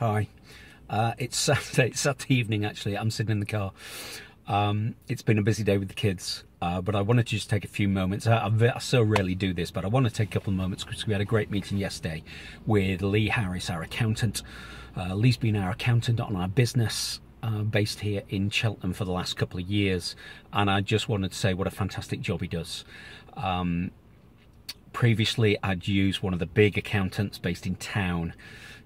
Hi. It's Saturday. It's Saturday evening, actually. I'm sitting in the car. It's been a busy day with the kids, but I wanted to just take a few moments. I so rarely do this, but I want to take a couple of moments because we had a great meeting yesterday with Lee Harris, our accountant. Lee's been our accountant on our business based here in Cheltenham for the last couple of years, and I just wanted to say what a fantastic job he does. Previously, I'd used one of the big accountants based in town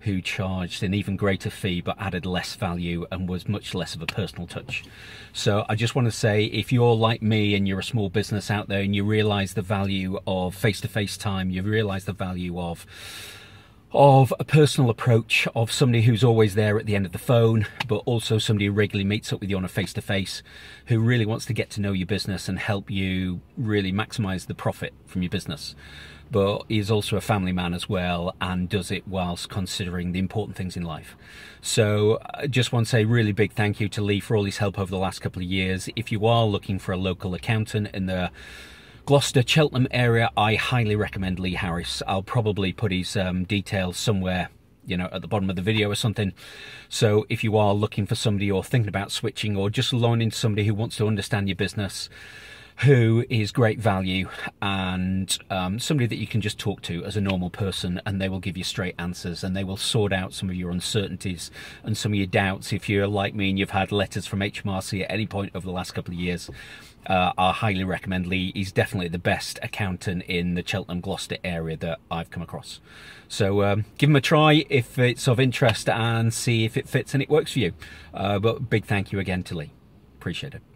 who charged an even greater fee but added less value and was much less of a personal touch. So I just want to say, if you're like me and you're a small business out there and you realise the value of face-to-face time, you realise the value of a personal approach, of somebody who's always there at the end of the phone, but also somebody who regularly meets up with you on a face-to-face, who really wants to get to know your business and help you really maximise the profit from your business. But is also a family man as well and does it whilst considering the important things in life. So I just want to say really big thank you to Lee for all his help over the last couple of years. If you are looking for a local accountant in the Gloucester, Cheltenham area, I highly recommend Lee Harris. I'll probably put his details somewhere, you know, at the bottom of the video or something. So if you are looking for somebody or thinking about switching or just loaning to somebody who wants to understand your business, who is great value and somebody that you can just talk to as a normal person, and they will give you straight answers and they will sort out some of your uncertainties and some of your doubts. If you're like me and you've had letters from HMRC at any point over the last couple of years, I highly recommend Lee. He's definitely the best accountant in the Cheltenham Gloucester area that I've come across. So give him a try if it's of interest and see if it fits and it works for you. But big thank you again to Lee. Appreciate it.